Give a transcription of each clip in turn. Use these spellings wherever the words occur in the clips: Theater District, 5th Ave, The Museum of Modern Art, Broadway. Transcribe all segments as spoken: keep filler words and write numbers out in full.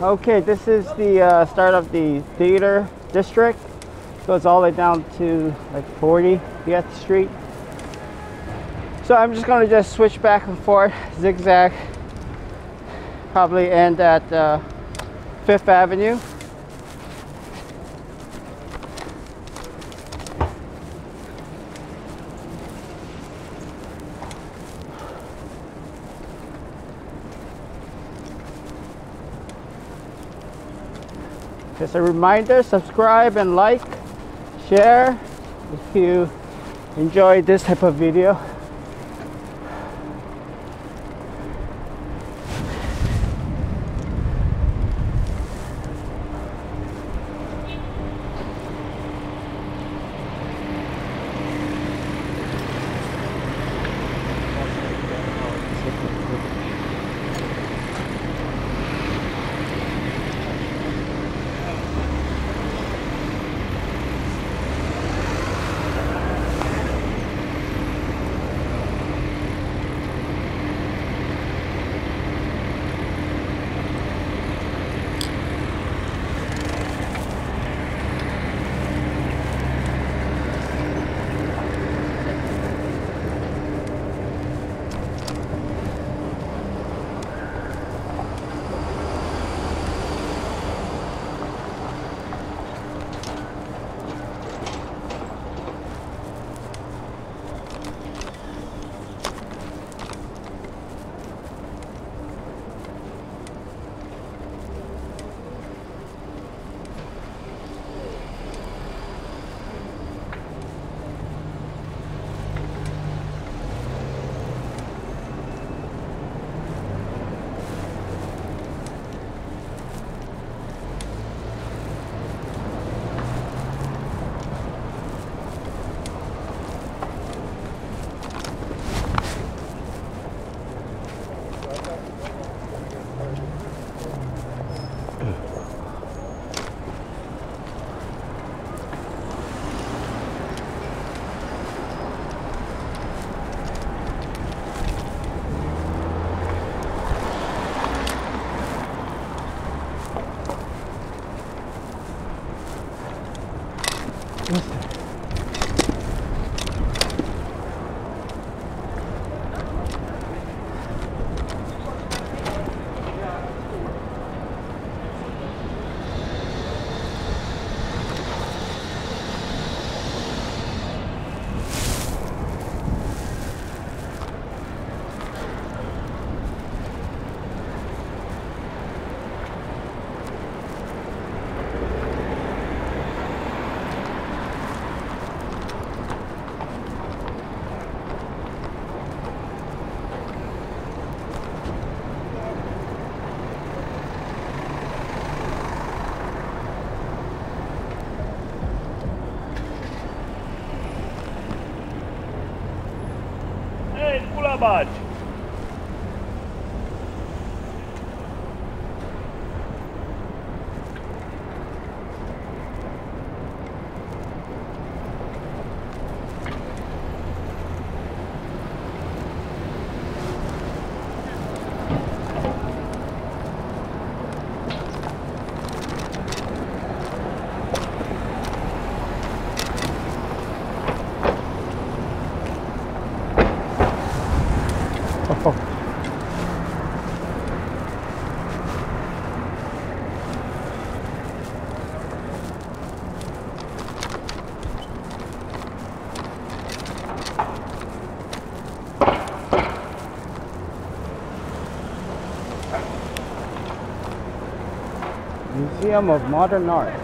Okay, this is the uh, start of the Theater District. Goes all the way down to like forty fifth street. So I'm just gonna just switch back and forth, zigzag. Probably end at uh, fifth avenue. Just a reminder, subscribe and like, share if you enjoy this type of video. But Museum of Modern Art.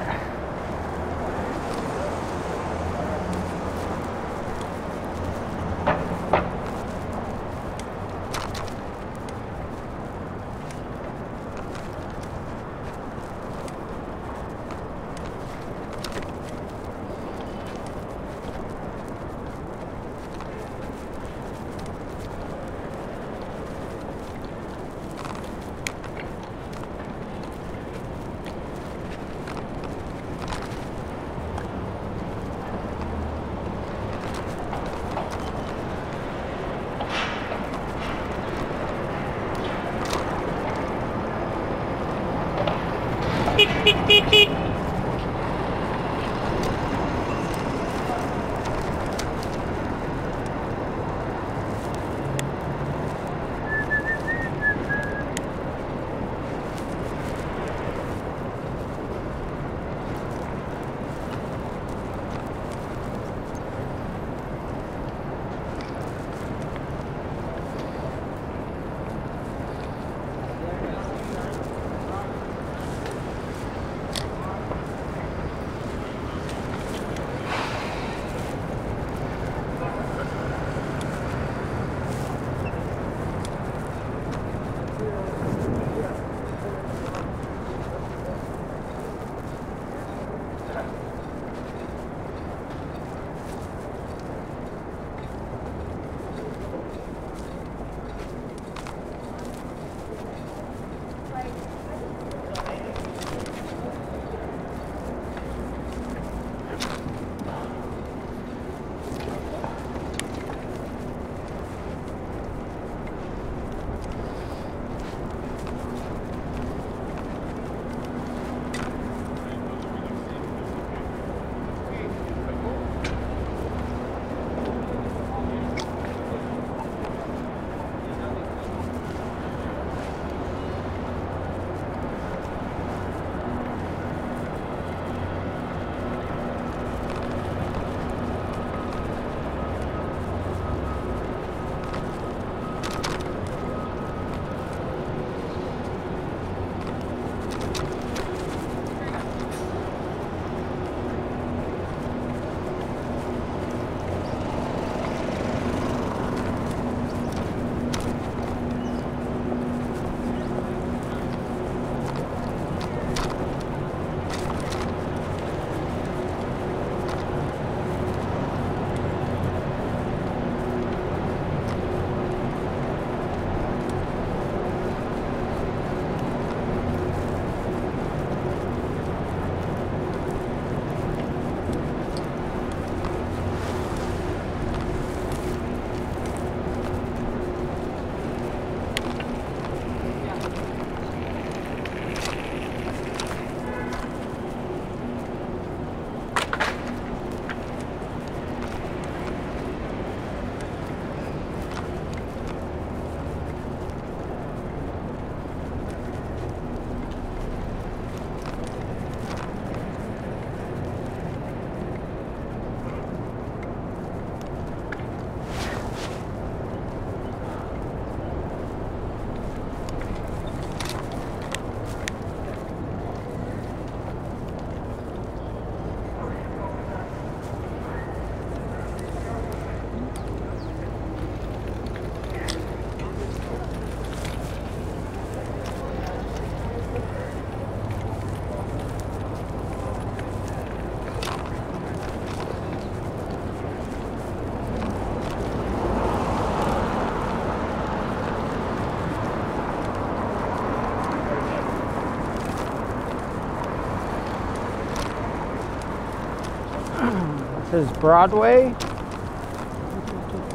This is Broadway.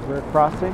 We're crossing.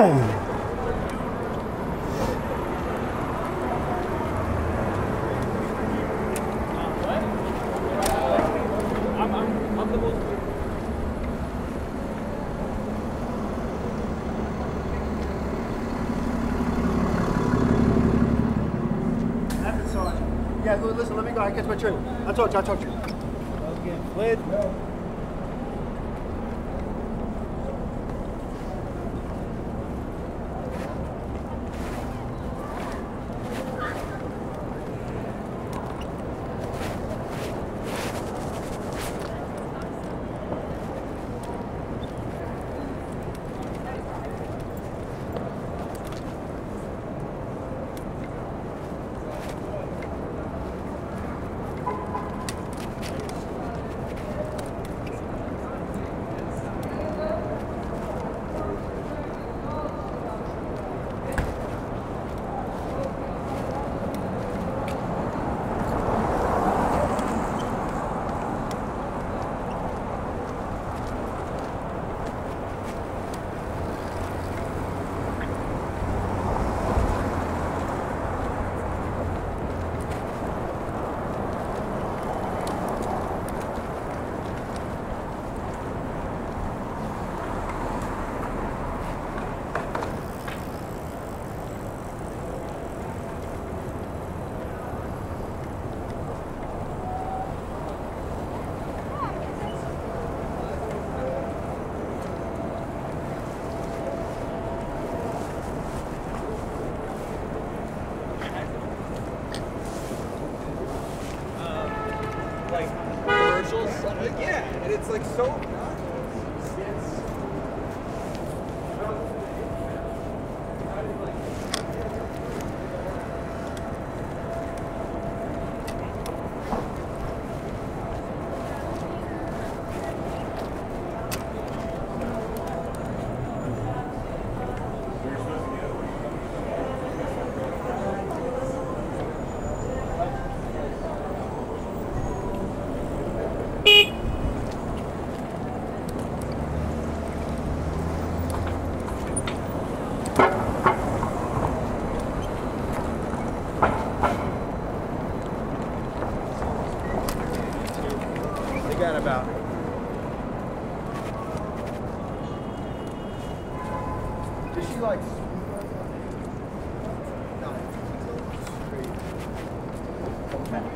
time. Yeah, listen, let me go. I catch my train. I'll talk to you. I'll talk to you. Okay, Flynn. Like so about it. Did she like no. Okay.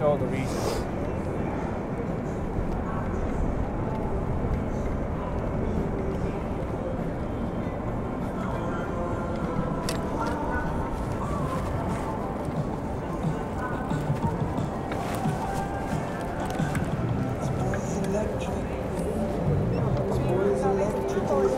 all the reasons. It's